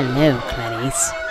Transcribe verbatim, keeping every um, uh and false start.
Hello, Clarice.